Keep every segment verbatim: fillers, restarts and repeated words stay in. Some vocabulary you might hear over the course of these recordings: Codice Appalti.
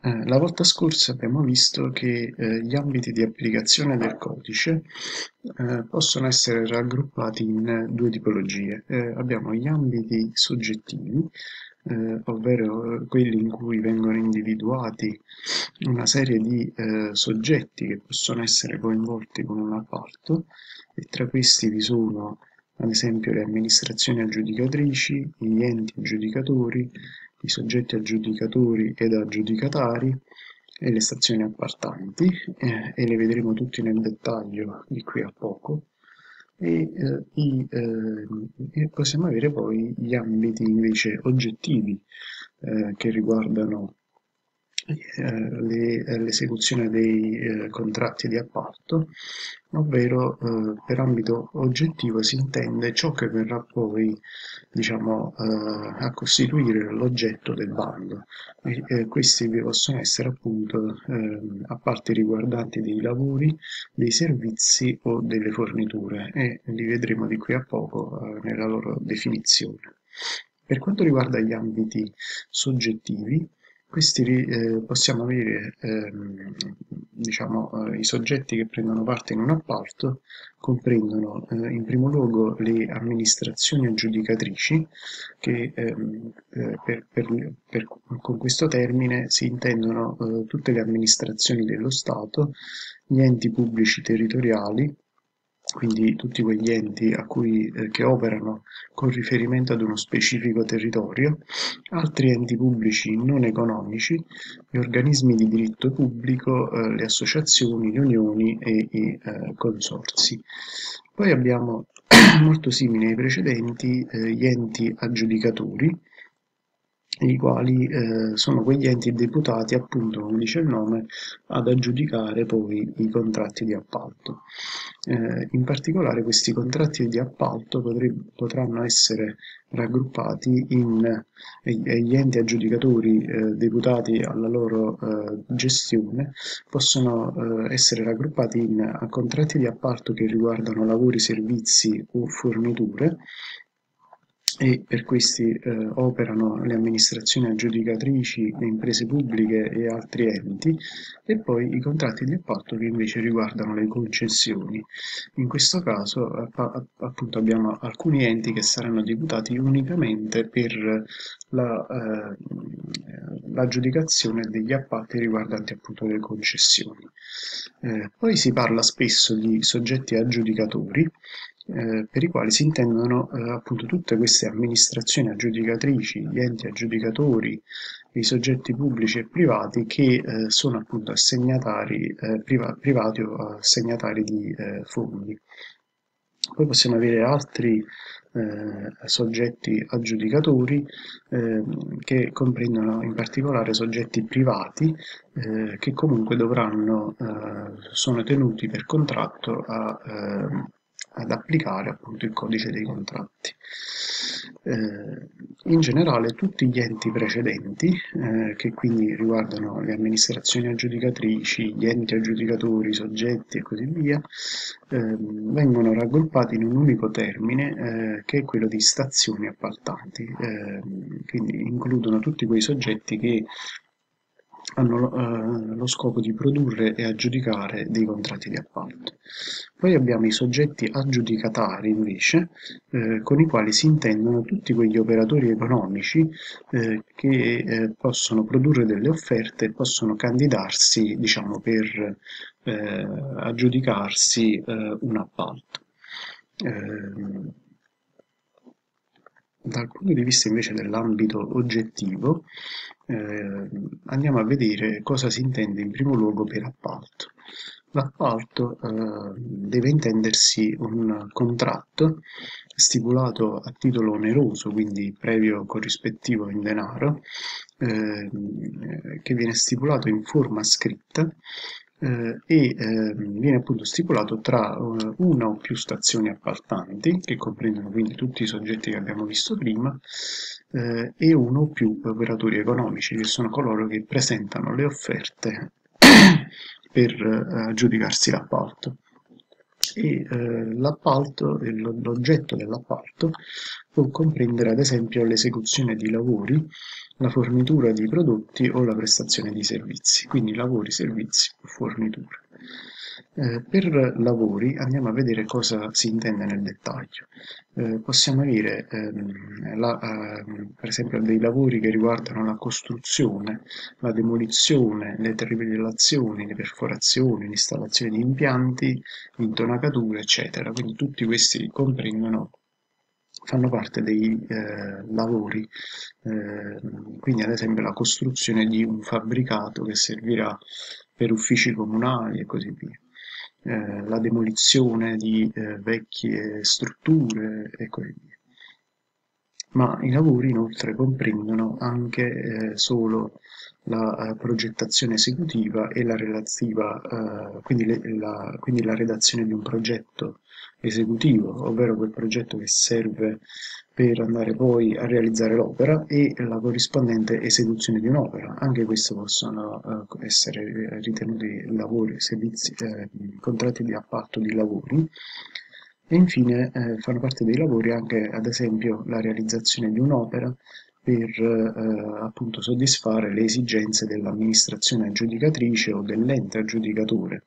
Eh, la volta scorsa abbiamo visto che eh, gli ambiti di applicazione del codice eh, possono essere raggruppati in due tipologie. Eh, abbiamo gli ambiti soggettivi, eh, ovvero quelli in cui vengono individuati una serie di eh, soggetti che possono essere coinvolti con un appalto, e tra questi vi sono ad esempio le amministrazioni aggiudicatrici, gli enti aggiudicatori, i soggetti aggiudicatori ed aggiudicatari e le stazioni appaltanti, eh, e le vedremo tutti nel dettaglio di qui a poco, e, eh, i, eh, e possiamo avere poi gli ambiti invece oggettivi eh, che riguardano eh, l'esecuzione dei eh, contratti di appalto, ovvero eh, per ambito oggettivo si intende ciò che verrà poi, diciamo, eh, a costituire l'oggetto del bando. E, eh, questi possono essere appunto eh, appalti riguardanti dei lavori, dei servizi o delle forniture, e li vedremo di qui a poco eh, nella loro definizione. Per quanto riguarda gli ambiti soggettivi, questi eh, possiamo avere eh, diciamo, eh, i soggetti che prendono parte in un appalto, comprendono eh, in primo luogo le amministrazioni aggiudicatrici, che eh, per, per, per, con questo termine si intendono eh, tutte le amministrazioni dello Stato, gli enti pubblici territoriali, quindi tutti quegli enti a cui, eh, che operano con riferimento ad uno specifico territorio, altri enti pubblici non economici, gli organismi di diritto pubblico, eh, le associazioni, le unioni e i eh, consorzi. Poi abbiamo, molto simili ai precedenti, eh, gli enti aggiudicatori, i quali eh, sono quegli enti deputati, appunto, come dice il nome, ad aggiudicare poi i contratti di appalto. Eh, in particolare questi contratti di appalto potranno essere raggruppati in eh, gli enti aggiudicatori eh, deputati alla loro eh, gestione, possono eh, essere raggruppati in a contratti di appalto che riguardano lavori, servizi o forniture, e per questi eh, operano le amministrazioni aggiudicatrici, le imprese pubbliche e altri enti, e poi i contratti di appalto che invece riguardano le concessioni. In questo caso app appunto abbiamo alcuni enti che saranno deputati unicamente per l'aggiudicazione la, eh, degli appalti riguardanti appunto le concessioni. Eh, poi si parla spesso di soggetti aggiudicatori, Eh, per i quali si intendono eh, appunto tutte queste amministrazioni aggiudicatrici, gli enti aggiudicatori, i soggetti pubblici e privati che eh, sono appunto assegnatari eh, priva privati o assegnatari di eh, fondi. Poi possiamo avere altri eh, soggetti aggiudicatori eh, che comprendono in particolare soggetti privati eh, che comunque dovranno, eh, sono tenuti per contratto a eh, ad applicare appunto il codice dei contratti. Eh, in generale tutti gli enti precedenti, eh, che quindi riguardano le amministrazioni aggiudicatrici, gli enti aggiudicatori, i soggetti e così via, eh, vengono raggruppati in un unico termine eh, che è quello di stazioni appaltanti, eh, quindi includono tutti quei soggetti che hanno eh, lo scopo di produrre e aggiudicare dei contratti di appalto. Poi abbiamo i soggetti aggiudicatari invece, eh, con i quali si intendono tutti quegli operatori economici eh, che eh, possono produrre delle offerte e possono candidarsi, diciamo, per eh, aggiudicarsi eh, un appalto. Eh, dal punto di vista invece dell'ambito oggettivo, Eh, andiamo a vedere cosa si intende in primo luogo per appalto. L'appalto eh, deve intendersi un contratto stipulato a titolo oneroso, quindi previo corrispettivo in denaro, eh, che viene stipulato in forma scritta eh, e eh, viene appunto stipulato tra eh, una o più stazioni appaltanti, che comprendono quindi tutti i soggetti che abbiamo visto prima, Eh, e uno o più operatori economici, che sono coloro che presentano le offerte per eh, aggiudicarsi l'appalto. e eh, l'appalto, l'oggetto dell'appalto può comprendere ad esempio l'esecuzione di lavori, la fornitura di prodotti o la prestazione di servizi, quindi lavori, servizi, fornitura. Eh, per lavori andiamo a vedere cosa si intende nel dettaglio. Eh, possiamo avere ehm, la, eh, per esempio dei lavori che riguardano la costruzione, la demolizione, le trivellazioni, le perforazioni, l'installazione di impianti, intonacature, eccetera. Quindi tutti questi comprendono, fanno parte dei eh, lavori, eh, quindi ad esempio la costruzione di un fabbricato che servirà per uffici comunali e così via, eh, la demolizione di eh, vecchie strutture e così via. Ma i lavori inoltre comprendono anche eh, solo la eh, progettazione esecutiva e la relativa, eh, quindi, le, la, quindi la redazione di un progetto esecutivo, ovvero quel progetto che serve per andare poi a realizzare l'opera, e la corrispondente esecuzione di un'opera. Anche questo possono eh, essere ritenuti lavori, servizi, eh, contratti di appalto di lavori. E infine eh, fanno parte dei lavori anche ad esempio la realizzazione di un'opera per eh, appunto soddisfare le esigenze dell'amministrazione aggiudicatrice o dell'ente aggiudicatore.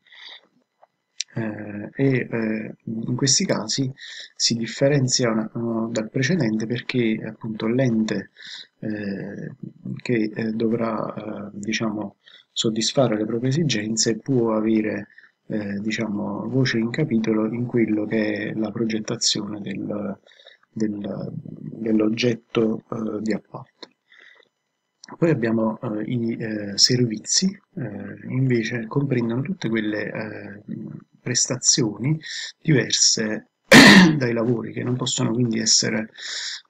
Eh, e eh, in questi casi si differenziano dal precedente perché appunto l'ente eh, che eh, dovrà eh, diciamo soddisfare le proprie esigenze può avere eh, diciamo voce in capitolo in quello che è la progettazione del, del, dell'oggetto eh, di appalto. Poi abbiamo eh, i eh, servizi, eh, invece comprendono tutte quelle eh, prestazioni diverse dai lavori, che non possono quindi essere,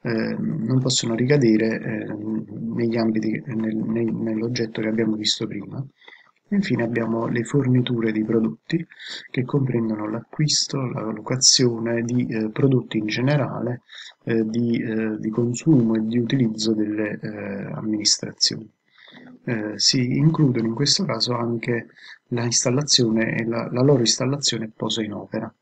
eh, non possono ricadere eh, negli ambiti, nel, nel, nell'oggetto che abbiamo visto prima. Infine abbiamo le forniture di prodotti, che comprendono l'acquisto, la locazione di eh, prodotti in generale, eh, di, eh, di consumo e di utilizzo delle eh, amministrazioni. Eh, si includono in questo caso anche la installazione e la, la loro installazione e posa in opera.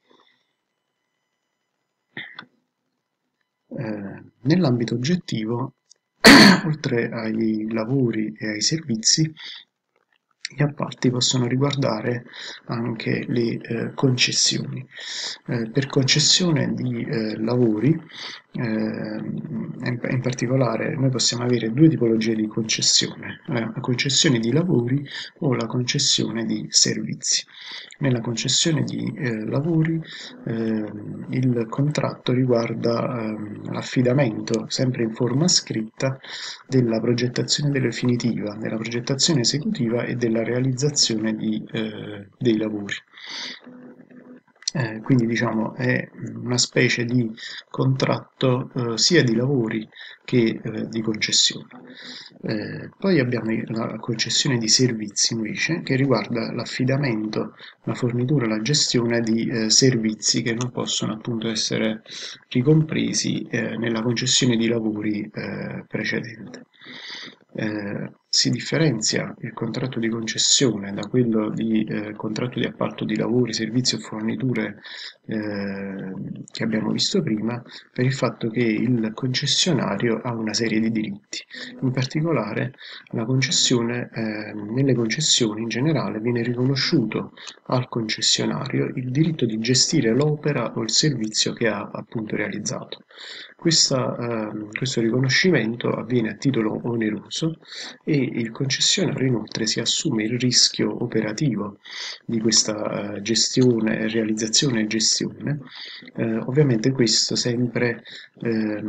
Eh, nell'ambito oggettivo, oltre ai lavori e ai servizi, gli appalti possono riguardare anche le eh, concessioni. Eh, per concessione di eh, lavori, eh, in, in particolare, noi possiamo avere due tipologie di concessione, la concessione di lavori o la concessione di servizi. Nella concessione di eh, lavori eh, il contratto riguarda eh, l'affidamento, sempre in forma scritta, della progettazione definitiva, della progettazione esecutiva e della realizzazione di, eh, dei lavori. Eh, quindi diciamo è una specie di contratto eh, sia di lavori che eh, di concessione. Eh, poi abbiamo la concessione di servizi invece, che riguarda l'affidamento, la fornitura e la gestione di eh, servizi che non possono appunto essere ricompresi eh, nella concessione di lavori eh, precedente. Eh, si differenzia il contratto di concessione da quello di eh, contratto di appalto di lavori, servizi o forniture eh, che abbiamo visto prima, per il fatto che il concessionario ha una serie di diritti. In particolare la concessione, eh, nelle concessioni in generale viene riconosciuto al concessionario il diritto di gestire l'opera o il servizio che ha appunto realizzato. Questa, eh, questo riconoscimento avviene a titolo oneroso e il concessionario inoltre si assume il rischio operativo di questa eh, gestione, realizzazione e gestione, eh, ovviamente questo sempre eh,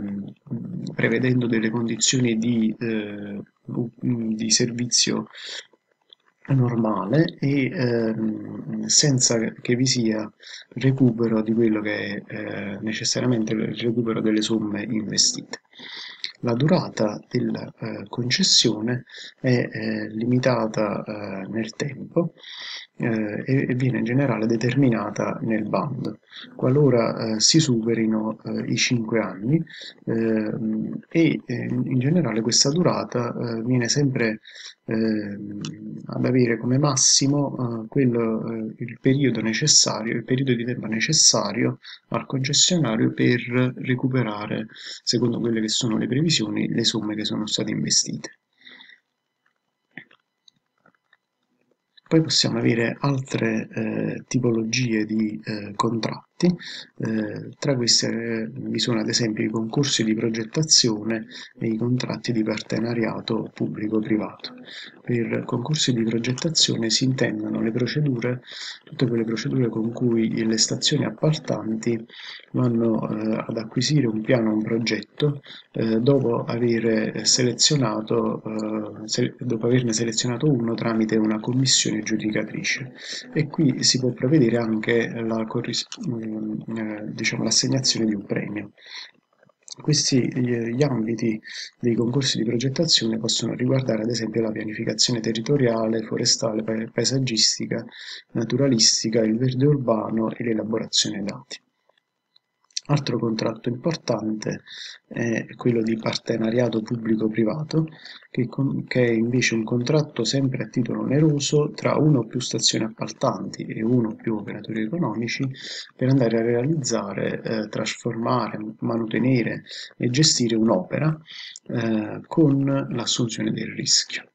prevedendo delle condizioni di, eh, di servizio normale e ehm, senza che vi sia recupero di quello che è eh, necessariamente il recupero delle somme investite. La durata della eh, concessione è eh, limitata eh, nel tempo eh, e, e viene in generale determinata nel bando, qualora eh, si superino eh, i cinque anni eh, e eh, in generale questa durata eh, viene sempre eh, ad avere come massimo eh, quello, eh, il periodo necessario, il periodo di tempo necessario al concessionario per recuperare, secondo quelle che sono le previsioni, le somme che sono state investite. Poi possiamo avere altre eh, tipologie di eh, contratti, eh, tra queste vi sono ad esempio i concorsi di progettazione e i contratti di partenariato pubblico-privato. Per concorsi di progettazione si intendono le procedure, tutte quelle procedure con cui le stazioni appaltanti vanno eh, ad acquisire un piano, un progetto, eh, dopo, aver selezionato, eh, se, dopo averne selezionato uno tramite una commissione giudicatrice, e qui si può prevedere anche la, diciamo, l'assegnazione di un premio. Questi gli ambiti dei concorsi di progettazione possono riguardare ad esempio la pianificazione territoriale, forestale, paesaggistica, naturalistica, il verde urbano e l'elaborazione dati. Altro contratto importante è quello di partenariato pubblico-privato, che, che è invece un contratto sempre a titolo oneroso tra uno o più stazioni appaltanti e uno o più operatori economici per andare a realizzare, eh, trasformare, manutenere e gestire un'opera eh, con l'assunzione del rischio.